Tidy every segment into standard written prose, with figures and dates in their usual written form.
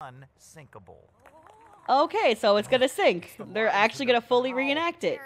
Unsinkable. Okay, so it's gonna sink. They're actually gonna fully reenact it.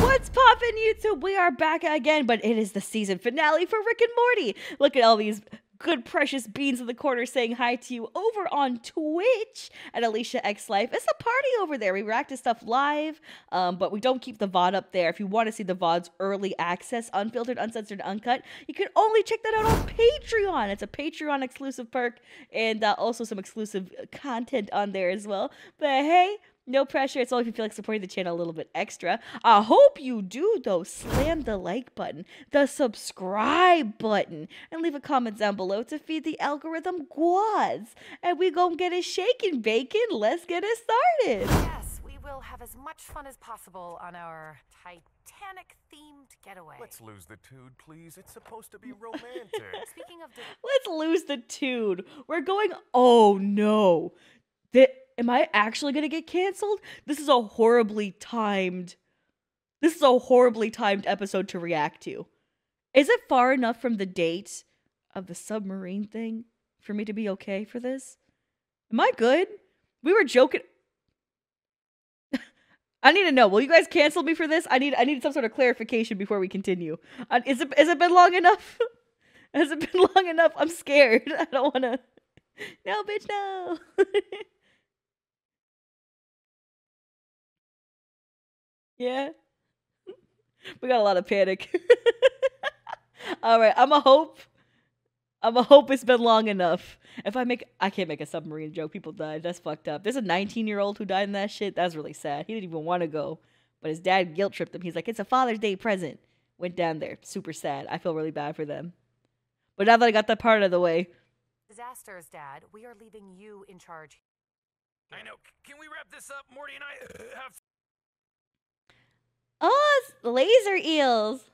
What's poppin', YouTube? We are back again, but it is the season finale for Rick and Morty. Look at all these good precious beans in the corner saying hi to you over on Twitch at Aliciaxlife. It's a party over there. We react to stuff live, but we don't keep the VOD up there. If you want to see the VOD's early access, unfiltered, uncensored, uncut, you can only check that out on Patreon. It's a Patreon exclusive perk, and also some exclusive content on there as well. But hey, no pressure. It's only if you feel like supporting the channel a little bit extra. I hope you do, though. Slam the like button, the subscribe button, and leave a comment down below to feed the algorithm guads. And we gonna get it shaking, bacon. Let's get it started. Yes, we will have as much fun as possible on our Titanic-themed getaway. Let's lose the tude, please. It's supposed to be romantic. Speaking of... Let's lose the tude. We're going... Oh, no. Am I actually gonna get canceled? This is a horribly timed episode to react to. Is it far enough from the date of the submarine thing for me to be okay for this? Am I good? We were joking. I need to know. Will you guys cancel me for this? I need some sort of clarification before we continue. Has it been long enough? Has it been long enough? I'm scared. I don't wanna. No, bitch, no. Yeah. We got a lot of panic. All right, I'm a hope it's been long enough. I can't make a submarine joke. People died. That's fucked up. There's a 19-year-old who died in that shit. That's really sad. He didn't even want to go, but his dad guilt tripped him. He's like, "It's a Father's Day present." Went down there. Super sad. I feel really bad for them. But now that I got that part out of the way. Disasters, Dad. We are leaving you in charge. I know. Can we wrap this up? Morty and I have to... Oh, it's laser eels.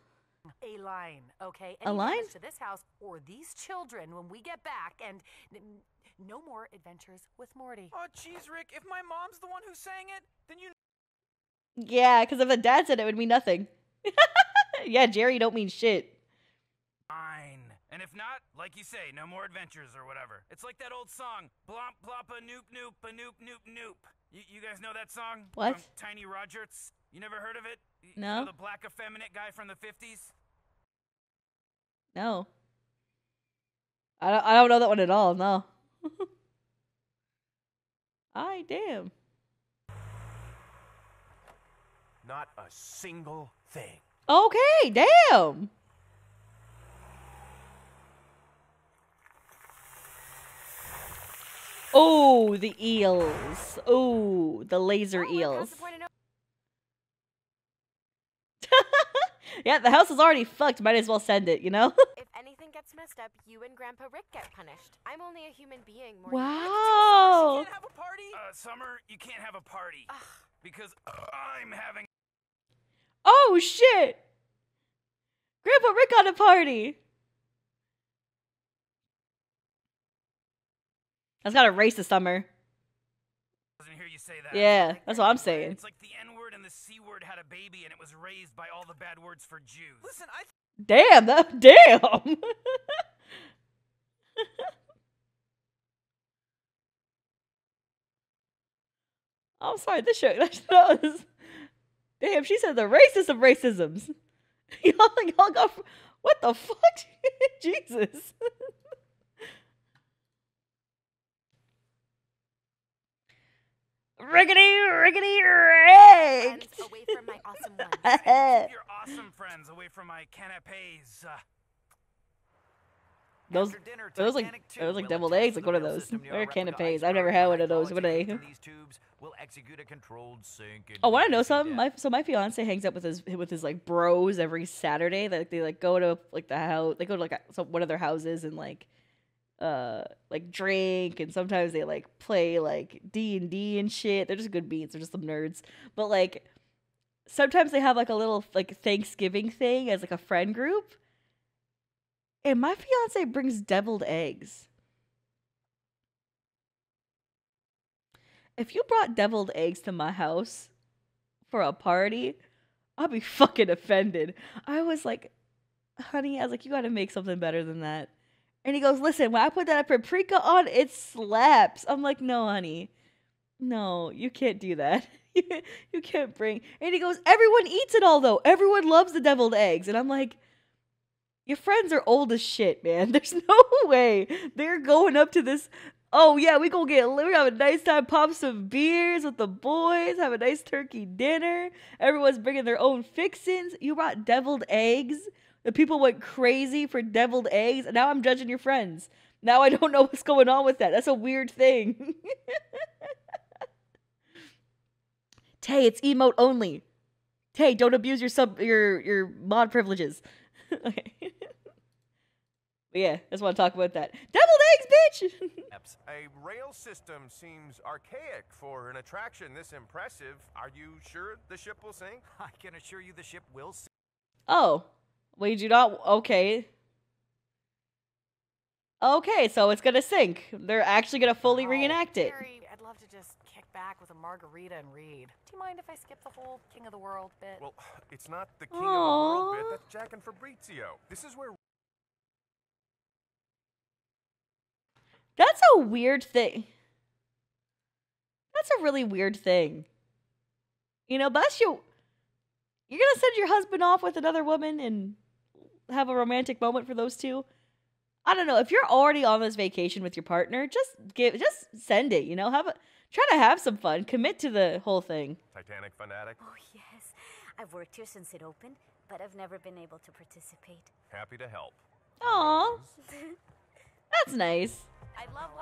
A line, okay? A line? To this house or these children when we get back, and no more adventures with Morty. Oh, jeez, Rick, if my mom's the one who sang it, then you... Yeah, because if the dad said it, it would mean nothing. Yeah, Jerry, you don't mean shit. Fine. And if not, like you say, no more adventures or whatever. It's like that old song, Blomp, Blop, a Noop, Noop, a Noop, Noop, Noop. You guys know that song? What? From Tiny Rodgers? You never heard of it? No. You know, the black effeminate guy from the 50s? No. I don't know that one at all, no. I damn. Not a single thing. Okay, damn. Oh, the eels. Oh, the laser eels. Yeah, the house is already fucked. Might as well send it, you know? If anything gets messed up, you and Grandpa Rick get punished. I'm only a human being. More wow. You can't have a party? Summer, you can't have a party. Ugh. Because I'm having... Oh, shit. Grandpa Rick on a party. That's not a racist, Summer. I didn't hear you say that. Yeah, that's what I'm saying. It's like the N-word and the C-word had a baby and it was raised by all the bad words for Jews. Listen, damn, that damn. I'm sorry, this show that was, damn, she said the racist of racisms. Y'all go what the fuck? Jesus. Rickety, rickety, rick! Away from my awesome ones. Keep your awesome friends away from my canapes. Those like deviled eggs, like one of those. They're canapes. I've never had one of those. What are they? Oh, want to know something? So my fiance hangs out with his like bros every Saturday. They like go to like the house. They go to like one of their houses and like drink, and sometimes they like play like D&D and shit. They're just good beats. They're just some nerds. But like sometimes they have like a little like Thanksgiving thing as like a friend group. And my fiance brings deviled eggs. If you brought deviled eggs to my house for a party, I'd be fucking offended. I was like, honey, I was like, you gotta make something better than that. And he goes, listen, when I put that paprika on, it slaps. I'm like, no, honey. No, you can't do that. You can't bring. And he goes, everyone eats it all, though. Everyone loves the deviled eggs. And I'm like, your friends are old as shit, man. There's no way they're going up to this. Oh, yeah, we gonna get, we have a nice time, pop some beers with the boys, have a nice turkey dinner. Everyone's bringing their own fixins. You brought deviled eggs. The people went crazy for deviled eggs. And now I'm judging your friends. Now I don't know what's going on with that. That's a weird thing. Tay, it's emote only. Tay, don't abuse your mod privileges. Okay. But yeah, I just want to talk about that. Deviled eggs, bitch! A rail system seems archaic for an attraction this impressive. Are you sure the ship will sink? I can assure you the ship will sink. Oh. Well, you do not. Okay. Okay, so it's gonna sink. They're actually gonna fully reenact it. Harry, I'd love to just kick back with a margarita and read. Do you mind if I skip the whole King of the World bit? Well, it's not the King of the World bit. That's Jack and Fabrizio. This is where. That's a weird thing. That's a really weird thing. You know, but you're gonna send your husband off with another woman and have a romantic moment for those two? I don't know. If you're already on this vacation with your partner, just send it, you know? Try to have some fun. Commit to the whole thing. Titanic fanatic. Oh, yes. I've worked here since it opened, but I've never been able to participate. Happy to help. Aw. That's nice.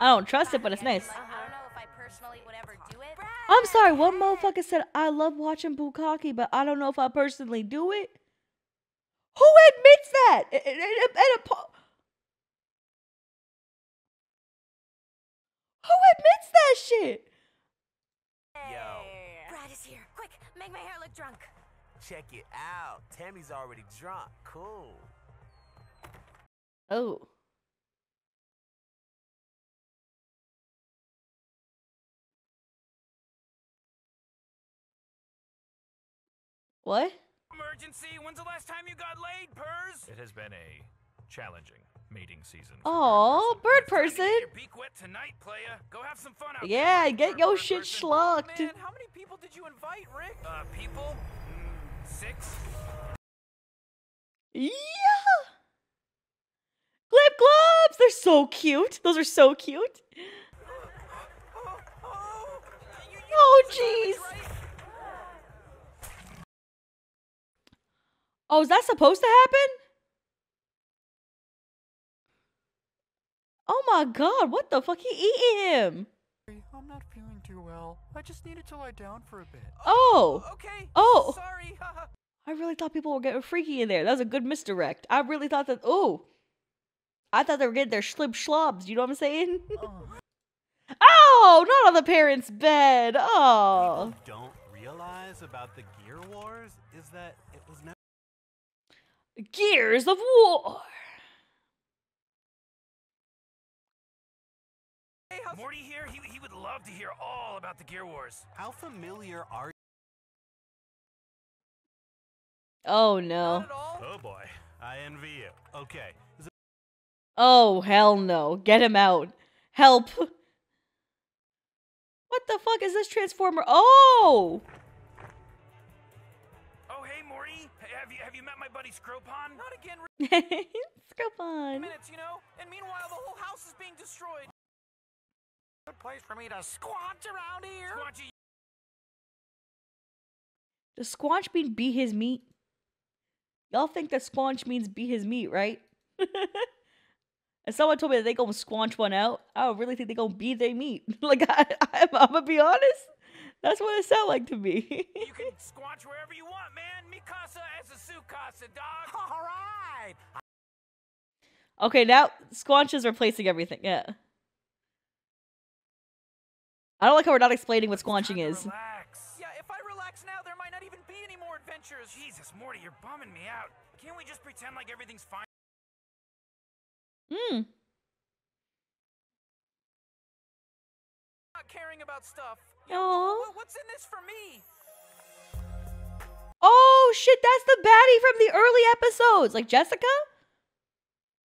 I don't trust it, but it's nice. I don't know if I personally would ever do it. I'm sorry, one motherfucker said, I love watching Bukkake, but I don't know if I personally do it. Who admits that? Who admits that shit? Yo. Brad is here. Quick, make my hair look drunk. Check it out. Tammy's already drunk. Cool. Oh. What? Emergency. When's the last time you got laid, Purrs? It has been a challenging mating season. Oh, bird person. Beak wet tonight, playa. Go have some fun out. Yeah, get your shit schlucked. Man, how many people did you invite, Rick? People? 6. Yeah. Glip gloves. They're so cute. Those are so cute. Oh, jeez. Oh, is that supposed to happen? Oh my god, what the fuck? He eating him! I'm not feeling too well. I just needed to lie down for a bit. Oh! Okay! Oh! Sorry! I really thought people were getting freaky in there. That was a good misdirect. I really thought that- Ooh! I thought they were getting their schlib schlobs, you know what I'm saying? Oh! Not on the parents' bed! Oh! What people don't realize about the Gear Wars is that it was never- Gears of War. Hey, Morty here. He would love to hear all about the Gear Wars. How familiar are you? Oh no. Not at all? Oh boy. I envy you. Okay. Oh hell no. Get him out. Help. What the fuck is this transformer? Oh! Have you met my buddy Scropon? Not again, Scropon. Minutes, you know? And meanwhile, the whole house is being destroyed. Good place for me to squanch around here. Squanchy. Does squanch mean be his meat? Y'all think that squanch means be his meat, right? And someone told me that they gonna squanch one out. I don't really think they gonna be their meat. Like, I'm gonna be honest. That's what it sounds like to me. You can squanch wherever you want, man. Mikasa as a Sukasa, dog. All right. Okay, now squanch is replacing everything. Yeah. I don't like how we're not explaining what squanching is. Relax. Yeah, if I relax now, there might not even be any more adventures. Jesus, Morty, you're bumming me out. Can't we just pretend like everything's fine? Hmm. Not caring about stuff. Oh. What's in this for me? Oh shit, that's the baddie from the early episodes, like Jessica.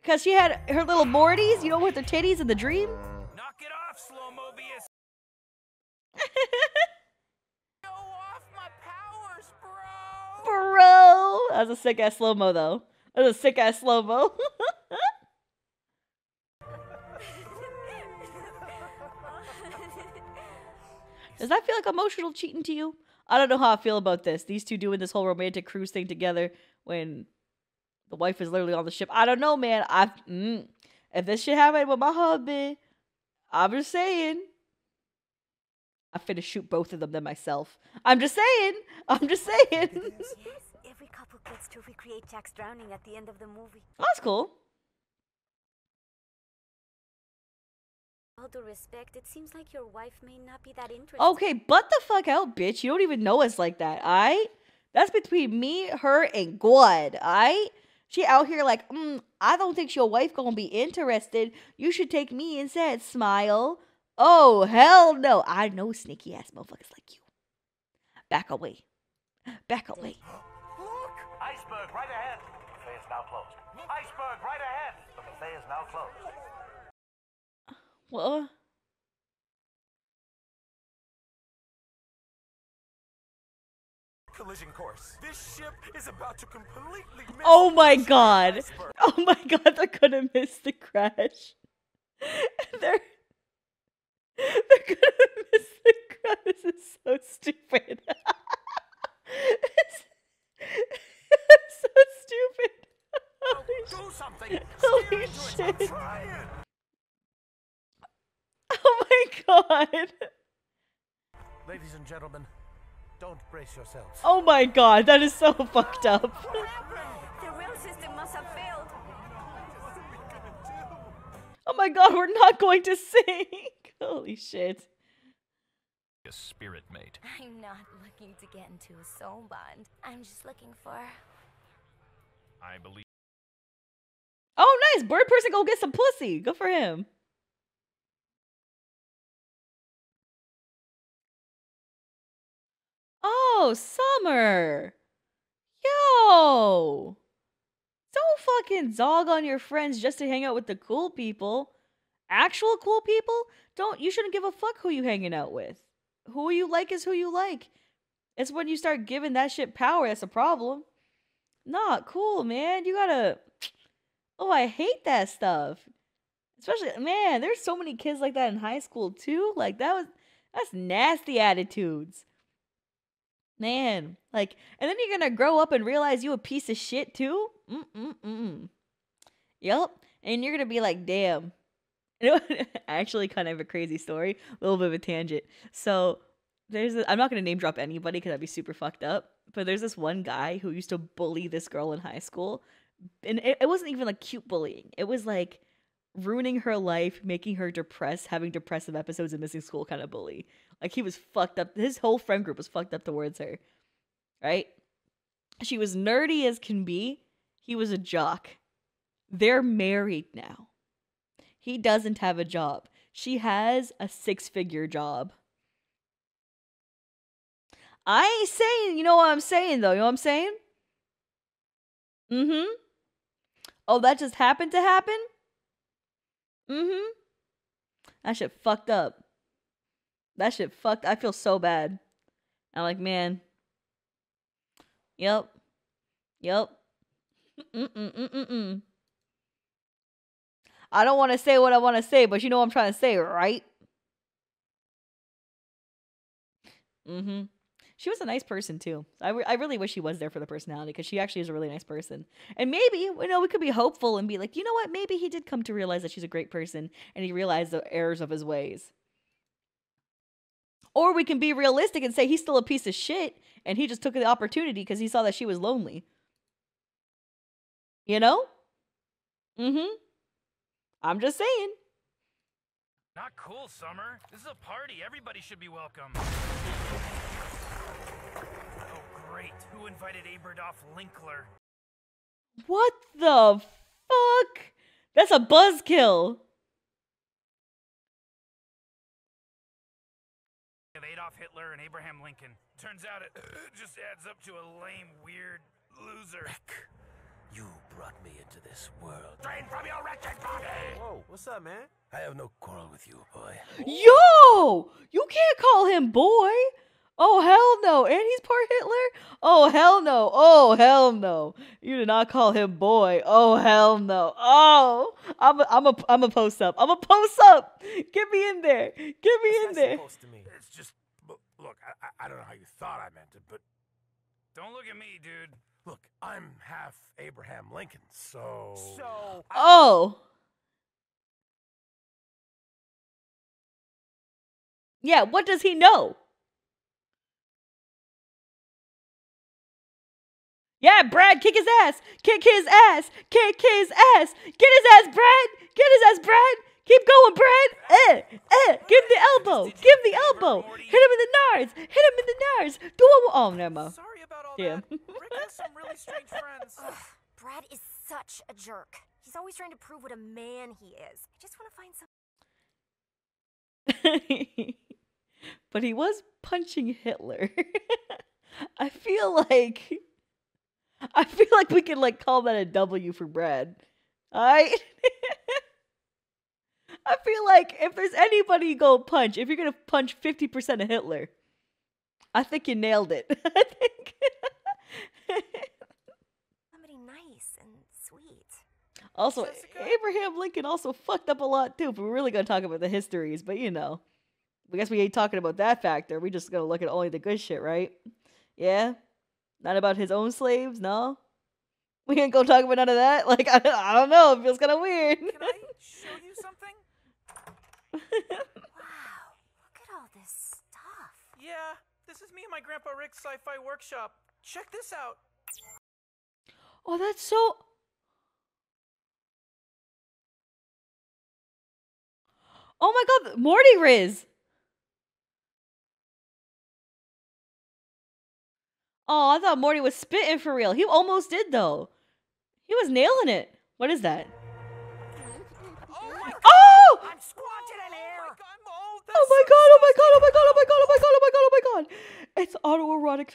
Because she had her little Mortys, you know, with her titties in the dream. Knock it off, slow-mobius. Go off my powers, bro. Bro. That was a sick-ass slow-mo, though. That was a sick-ass slow-mo. Does that feel like emotional cheating to you? I don't know how I feel about this. These two doing this whole romantic cruise thing together when the wife is literally on the ship. I don't know, man. If this shit happened with my husband, I'm just saying. I finna shoot both of them then myself. I'm just saying. I'm just saying. Yes, every couple gets to recreate Jack's drowning at the end of the movie. Oh, that's cool. All due respect, it seems like your wife may not be that interested. Okay, butt the fuck out, bitch. You don't even know us like that, aight? That's between me, her, and God, aight? She out here like, I don't think your wife gonna be interested. You should take me instead, smile. Oh, hell no. I know sneaky ass motherfuckers like you. Back away. Back away. Look! Iceberg right ahead. The buffet is now closed. Iceberg right ahead. The buffet is now closed. What? Collision course. This ship is about to completely miss. Oh my god. Oh my god, they're gonna miss the crash. They're gonna miss the crash. This is so stupid. It's so stupid. Holy, do something. Holy shit. Oh my god. Ladies and gentlemen, don't brace yourselves. Oh my god, that is so fucked up. What happened? The rail system must have failed. Oh my god, we're not going to sink. Holy shit. A spirit mate. I'm not looking to get into a soul bond. I'm just looking for... I believe... Oh nice, bird person go get some pussy. Good for him. Oh, Summer. Yo. Don't fucking dog on your friends just to hang out with the cool people. Actual cool people? You shouldn't give a fuck who you hanging out with. Who you like is who you like. It's when you start giving that shit power that's a problem. Not cool, man. You gotta... Oh, I hate that stuff. Especially, man, there's so many kids like that in high school, too. Like, that's nasty attitudes. Man, like, and then you're gonna grow up and realize you a piece of shit too? Yup. And you're gonna be like, damn. You know, actually kind of a crazy story. A little bit of a tangent. So, I'm not gonna name drop anybody because that'd be super fucked up. But there's this one guy who used to bully this girl in high school. And it wasn't even like cute bullying. It was like ruining her life, making her depressed, having depressive episodes and missing school kind of bully. Like, he was fucked up. His whole friend group was fucked up towards her, right? She was nerdy as can be. He was a jock. They're married now. He doesn't have a job. She has a six-figure job. I ain't saying, you know what I'm saying, though. You know what I'm saying? Mm-hmm. Oh, that just happened to happen? Mm-hmm. That shit fucked up. That shit fucked. I feel so bad. I'm like, man. Yep. Yep. I don't want to say what I want to say, but you know what I'm trying to say, right? She was a nice person, too. I really wish she was there for the personality, because she actually is a really nice person. And maybe, you know, we could be hopeful and be like, you know what? Maybe he did come to realize that she's a great person, and he realized the errors of his ways. Or we can be realistic and say he's still a piece of shit and he just took the opportunity because he saw that she was lonely. You know? I'm just saying. Not cool, Summer. This is a party. Everybody should be welcome. Oh, great. Who invited Aberdolf Lincler? What the fuck? That's a buzzkill. Adolf Hitler and Abraham Lincoln. Turns out it just adds up to a lame, weird loser. You brought me into this world. Drain from your wretched body! Whoa, what's up, man? I have no quarrel with you, boy. Yo! You can't call him boy! Oh, hell no. And he's part Hitler? Oh, hell no. Oh, hell no. You did not call him boy. Oh, hell no. Oh, I'm a post up. I'm a post up. Get me in there. Get me in there. It's just, look, I don't know how you thought I meant it, but don't look at me, dude. Look, I'm half Abraham Lincoln, so. Oh. Yeah, what does he know? Yeah, Brad, kick his ass. Kick his ass. Kick his ass. Get his ass, Brad. Get his ass, Brad. Keep going, Brad. Give him the elbow. Give him the elbow. Hit him in the nards. Hit him in the nards. Do a... Oh, never mind. Sorry about all that. Rick has some really strange friends. Ugh, Brad is such a jerk. He's always trying to prove what a man he is. I just want to find some... But he was punching Hitler. I feel like we can like call that a W for Brad. Alright? I feel like if there's anybody you go punch, if you're gonna punch 50% of Hitler, I think you nailed it. I think somebody nice and sweet. Also, Abraham Lincoln also fucked up a lot too, but we're really gonna talk about the histories, but you know. I guess we ain't talking about that factor. We just gonna look at only the good shit, right? Yeah? Not about his own slaves, no? We ain't gonna talk about none of that? Like, I don't know, it feels kind of weird. Can I show you something? Wow, look at all this stuff. Yeah, this is me and my Grandpa Rick's sci-fi workshop. Check this out. Oh, that's so... Oh my god, Morty Riz! Oh, I thought Morty was spitting for real. He almost did, though. He was nailing it. What is that? Oh! My god. Oh! I'm squatted in air. Oh my god. It's autoerotic.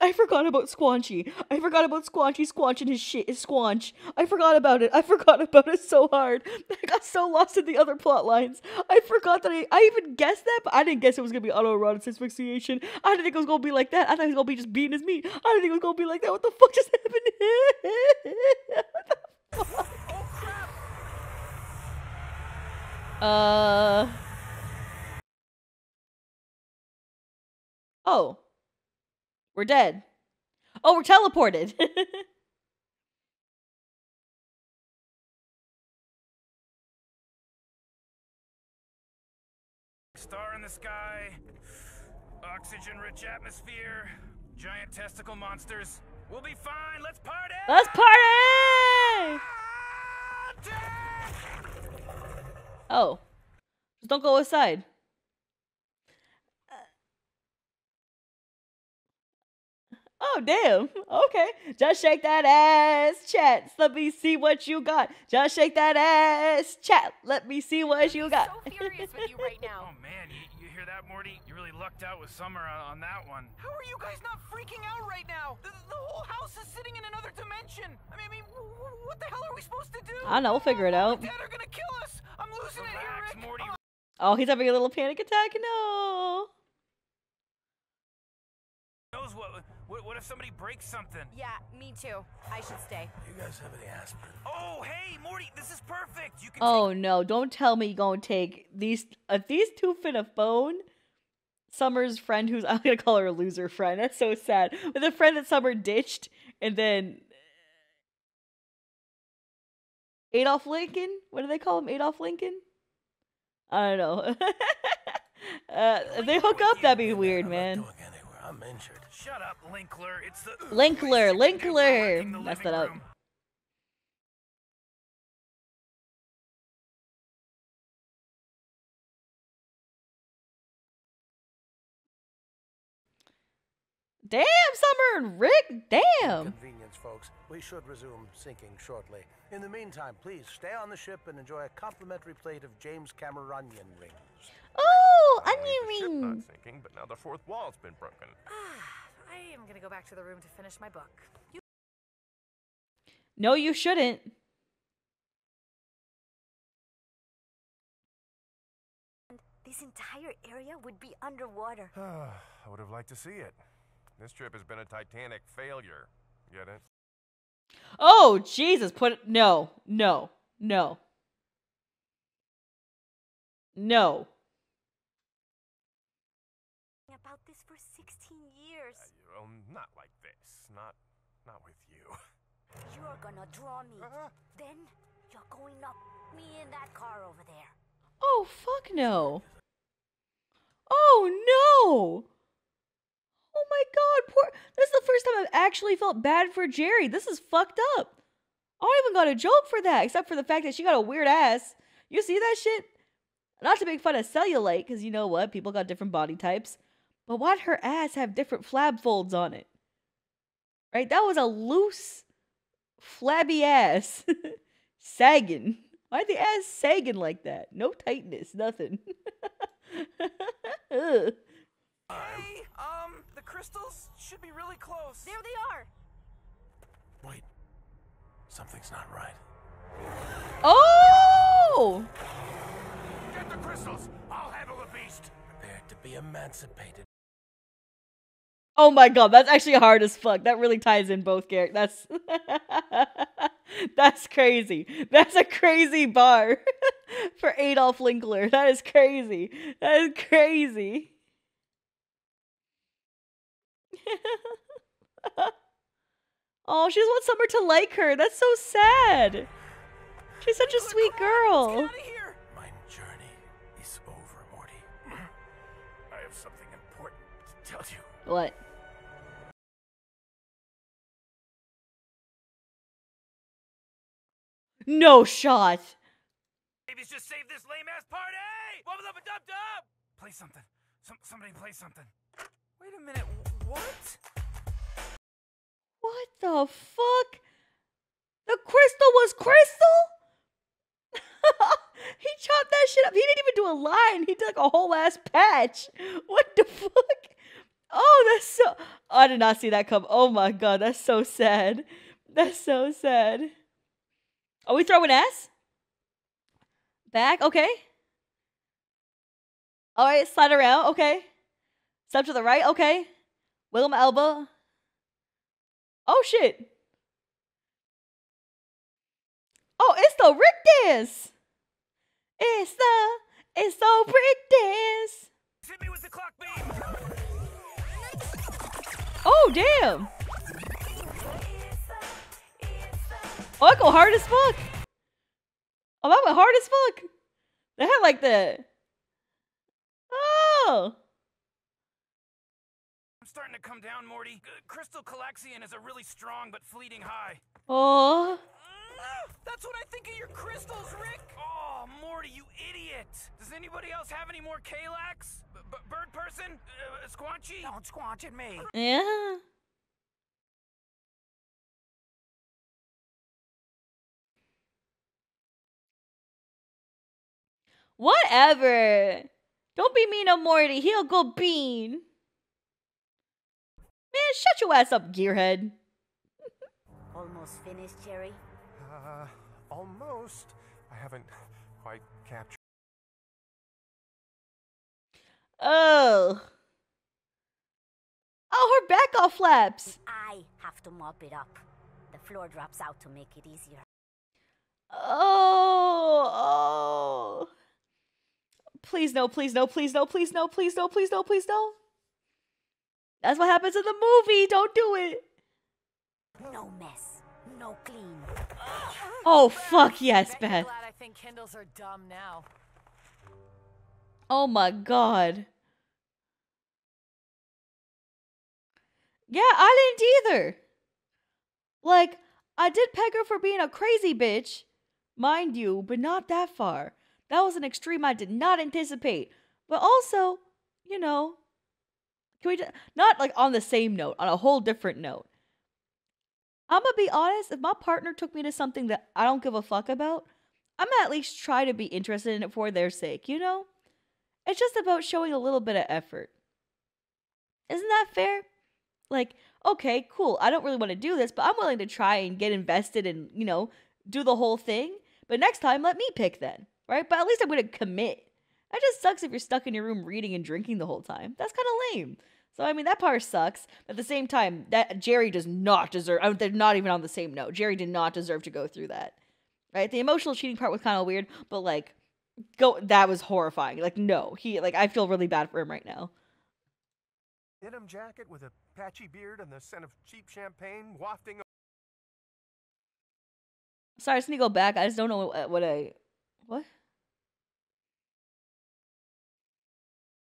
I forgot about Squanchy. I forgot about Squanchy squanching his shit. His squanch. I forgot about it. I forgot about it so hard. I got so lost in the other plot lines. I forgot that I even guessed that, but I didn't guess it was gonna be autoerotic asphyxiation. I didn't think it was gonna be like that. I thought it was gonna be just beating his meat. I didn't think it was gonna be like that. What the fuck just happened? What the fuck? Oh, we're dead. Oh, we're teleported. Star in the sky, oxygen-rich atmosphere, giant testicle monsters. We'll be fine. Let's party. Let's party. Oh, just don't go outside. Oh, damn. Okay. Just shake that ass, chat. Let me see what you got. Just shake that ass, chat. Let me see what you got. I'm so furious with you right now. Oh, man. You hear that, Morty? You really lucked out with Summer on that one. How are you guys not freaking out right now? The whole house is sitting in another dimension. I mean, what the hell are we supposed to do? I don't know. We'll figure it out. Dad are gonna kill us. I'm losing it here, Rick. Oh, he's having a little panic attack? No. Knows what if somebody breaks something? Yeah, me too. I should stay. You guys have any aspirin? Oh, hey, Morty, this is perfect. You can Oh, no, don't tell me you're going to take these two finna phone. Summer's friend who's, I'm going to call her a loser friend. That's so sad. With a friend that Summer ditched and then... Adolf Lincoln? What do they call him? Adolf Lincoln? I don't know. If they hook up, that'd be weird, man. I'm injured. Shut up, Lincler. It's the Lincler. Messed that up. Damn, Summer and Rick. Damn. Convenience, folks. We should resume sinking shortly. In the meantime, please stay on the ship and enjoy a complimentary plate of James Cameronian rings. Oh, onion rings! Not sinking, but now the fourth wall's been broken. Ah, I I'm gonna go back to the room to finish my book. No, you shouldn't. This entire area would be underwater. I would have liked to see it. This trip has been a Titanic failure. Get it? Oh, Jesus. No. About this for 16 years. Well, not like this. Not with you. You're gonna draw me. Then you're going up me in that car over there. Oh, fuck no. Oh no! Oh my god, poor. This is the first time I've actually felt bad for Jerry. This is fucked up. I don't even got a joke for that, except for the fact that she got a weird ass. You see that shit? Not to make fun of cellulite, because you know what? People got different body types. But why'd her ass have different flab folds on it? Right? That was a loose, flabby ass. Sagging. Why'd the ass sagging like that? No tightness, nothing. Ugh. Hey, the crystals should be really close. There they are. Wait, something's not right. Oh! Get the crystals. I'll handle the beast. Prepare to be emancipated. Oh my god, that's actually hard as fuck. That really ties in both characters. That's that's crazy. That's a crazy bar for Adolf Lincler. That is crazy. That is crazy. Oh, she just wants someone to like her. That's so sad. She's such a sweet girl. Let's get out of here. My journey is over, Morty. I have something important to tell you. What? No shot. Babies just saved this lame ass party. What was up with Dub Dub? Play something. Somebody play something. Wait a minute. What? What the fuck? The crystal was crystal? He chopped that shit up. He didn't even do a line. He did like a whole ass patch. What the fuck? Oh, that's so... I did not see that come. Oh my god, that's so sad. That's so sad. Are we throwing ass? Back? Okay. Alright, slide around. Okay. Step to the right. Okay. Wiggle my elbow. Oh shit. Oh, it's the Rick dance. It's the Rick dance. Hit me with the clock beam. Oh damn. Oh, I go hard as fuck. Oh, that went hard as fuck. They had like that. Oh. I'm starting to come down, Morty. Crystal Kalaxian is a really strong but fleeting high. Oh. That's what I think of your crystals, Rick. Oh, Morty, you idiot. Does anybody else have any more Kalax? Bird person? Squanchy? Don't squanch at me. Yeah. Whatever. Don't be mean to Morty. He'll go bean. Man, shut your ass up, gearhead. Almost finished, Jerry? Almost. I haven't quite captured. Oh. Oh, her back all flaps. I have to mop it up. The floor drops out to make it easier. Oh. Please no, please no, please no, please no, please no, please no, please no. That's what happens in the movie. Don't do it. No mess, no clean. Oh fuck yes, Beth. Glad I think Kindles are dumb now. Oh my god. Yeah, I didn't either. Like, I did peg her for being a crazy bitch, mind you, but not that far. That was an extreme I did not anticipate. But also, you know. Can we just, not like on the same note, on a whole different note. I'm gonna be honest, if my partner took me to something that I don't give a fuck about, I'm gonna at least try to be interested in it for their sake, you know? It's just about showing a little bit of effort. Isn't that fair? like, okay, cool, I don't really want to do this, but I'm willing to try and get invested and, you know, do the whole thing. But next time, let me pick then, right? But at least I'm going to commit. That just sucks if you're stuck in your room reading and drinking the whole time. That's kind of lame. So, I mean, that part sucks. At the same time, that Jerry does not deserve, they're not even on the same note. Jerry did not deserve to go through that, right? The emotional cheating part was kind of weird, but, like, that was horrifying. Like, no, I feel really bad for him right now. Denim jacket with a patchy beard and the scent of cheap champagne wafting. Sorry, I just need to go back. I just don't know what? Beep!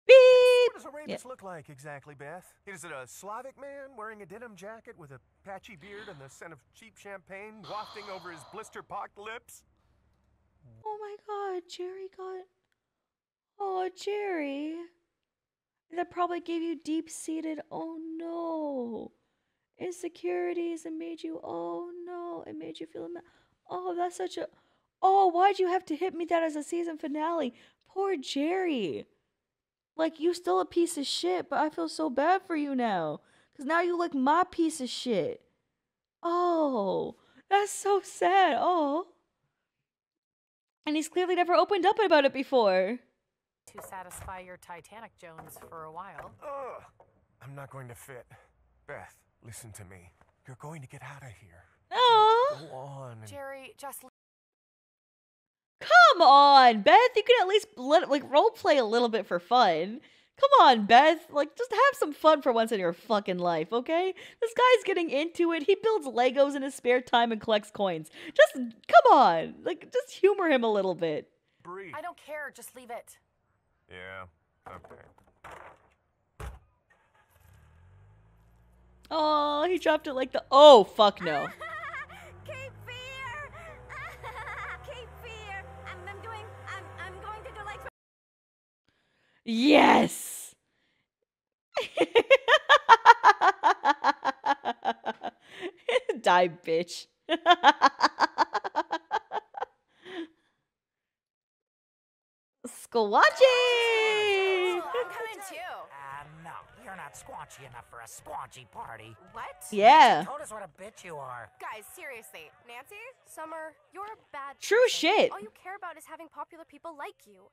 What does Arabius look like exactly, Beth? Is it a Slavic man wearing a denim jacket with a patchy beard and the scent of cheap champagne wafting over his blister-pocked lips? Oh my god, Jerry got... Oh, Jerry... That probably gave you deep-seated, oh no, insecurities, and made you, oh no, it made you feel, oh, that's such a, oh, why'd you have to hit me that as a season finale? Poor Jerry. Like, you still a piece of shit, but I feel so bad for you now, because now you look my piece of shit. Oh, that's so sad, oh. And he's clearly never opened up about it before. To satisfy your Titanic Jones for a while. Ugh, I'm not going to fit. Beth, listen to me. You're going to get out of here. No. Go on. Jerry, just... Come on, Beth. You can at least role play a little bit for fun. Come on, Beth. Like, just have some fun for once in your fucking life, okay? This guy's getting into it. He builds Legos in his spare time and collects coins. Just, come on. Like, just humor him a little bit. Breathe. I don't care. Just leave it. Yeah, okay. Oh, he dropped it like the... Oh, fuck no. Cape Fear! Cape Fear! I'm going to do like... Yes! Die, bitch. Squanchy! I'm coming too. No, you're not squanchy enough for a squanchy party. What? Yeah. You told us what a bitch you are. Guys, seriously. Nancy, Summer, you're a bad person. True shit. All you care about is having popular people like you.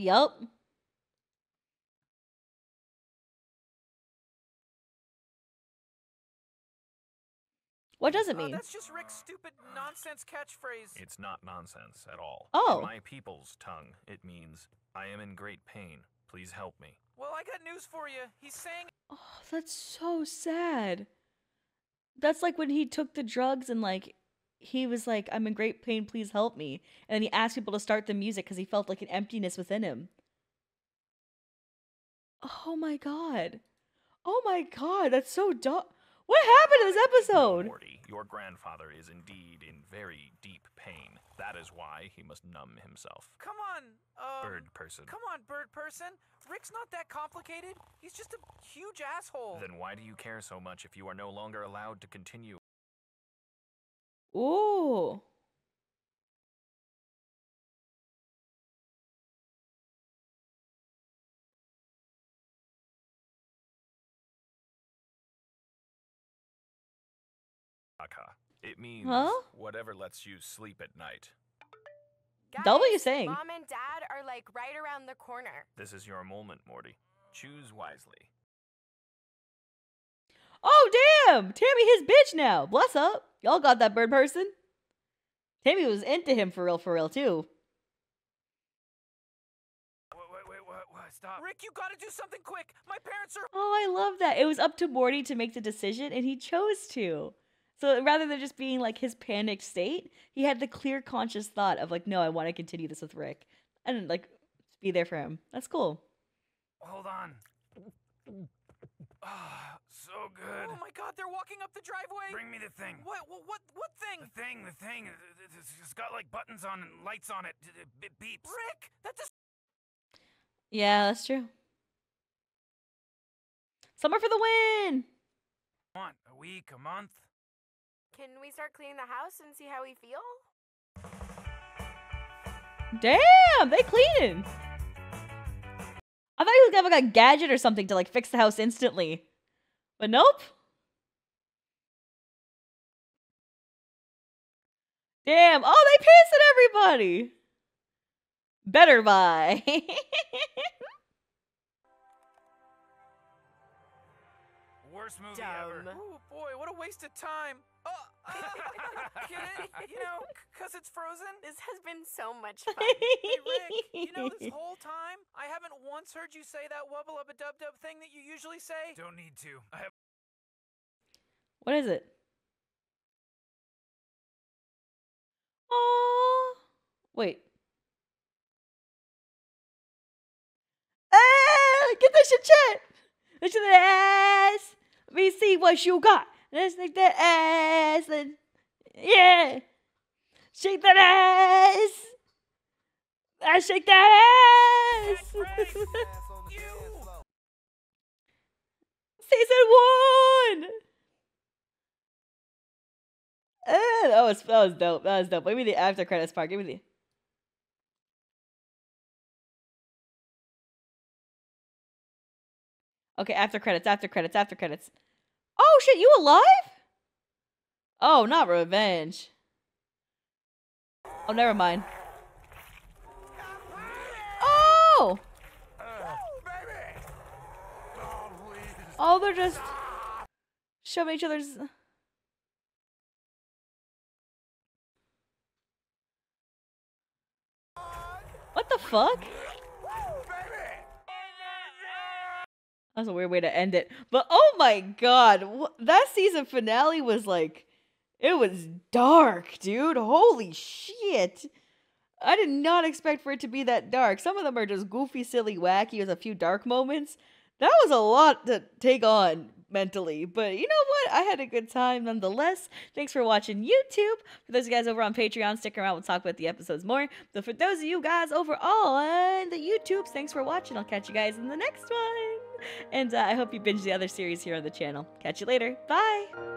Yup. What does it mean? That's just Rick's stupid nonsense catchphrase. It's not nonsense at all. Oh. In my people's tongue, it means, I am in great pain. Please help me. Well, I got news for you. He's saying... Oh, that's so sad. That's like when he took the drugs and, like, he was like, I'm in great pain, please help me. And then he asked people to start the music because he felt like an emptiness within him. Oh, my God. Oh, my God. That's so dumb. What happened in this episode? Morty, your grandfather is indeed in very deep pain. That is why he must numb himself. Come on, bird person. Come on, bird person. Rick's not that complicated. He's just a huge asshole. Then why do you care so much if you are no longer allowed to continue? Ooh. It means whatever lets you sleep at night. Guys, that's what you're saying. Mom and Dad are like right around the corner. This is your moment, Morty. Choose wisely. Oh, damn! Tammy his bitch now. Bless up. Y'all got that bird person. Tammy was into him for real, too. Stop. Rick, you gotta do something quick. My parents are... Oh, I love that. It was up to Morty to make the decision, and he chose to. So rather than just being like his panicked state, he had the clear conscious thought of like, no, I want to continue this with Rick. And like, be there for him. That's cool. Hold on. Ah, so good. Oh my God, they're walking up the driveway. Bring me the thing. What thing? The thing, the thing. It's got like buttons on and lights on it. It beeps. Rick, that's a... Yeah, that's true. Summer for the win! Come on, a week, a month. Can we start cleaning the house and see how we feel? Damn, they cleaning. I thought he was gonna have like a gadget or something to like fix the house instantly. But nope. Damn. Oh, they pissed at everybody. Better buy. Worst movie ever. Oh boy, what a waste of time. Oh, get it? You know, because it's frozen. This has been so much fun. Hey, Rick, you know, this whole time, I haven't once heard you say that wubble-up-a-dub-dub thing that you usually say. Don't need to. I have. What is it? Oh, wait. Get that shit checked. Let's do that ass. Let me see what you got. Let's take that ass and yeah, shake that ass. I shake that ass. Season 1. That was dope. That was dope. Give me the after credits part. Give me the. Okay, after credits, after credits, after credits. Oh shit, you alive? Oh, not revenge. Oh, never mind. Oh! Oh, they're just shoving each other's. What the fuck? That's a weird way to end it. But oh my god, that season finale was like, it was dark, dude. Holy shit. I did not expect for it to be that dark. Some of them are just goofy, silly, wacky with a few dark moments. That was a lot to take on mentally. But you know what? I had a good time nonetheless. Thanks for watching YouTube. For those of you guys over on Patreon, stick around. We'll talk about the episodes more. But for those of you guys overall on the YouTubes, thanks for watching. I'll catch you guys in the next one. And I hope you binge the other series here on the channel. Catch you later. Bye!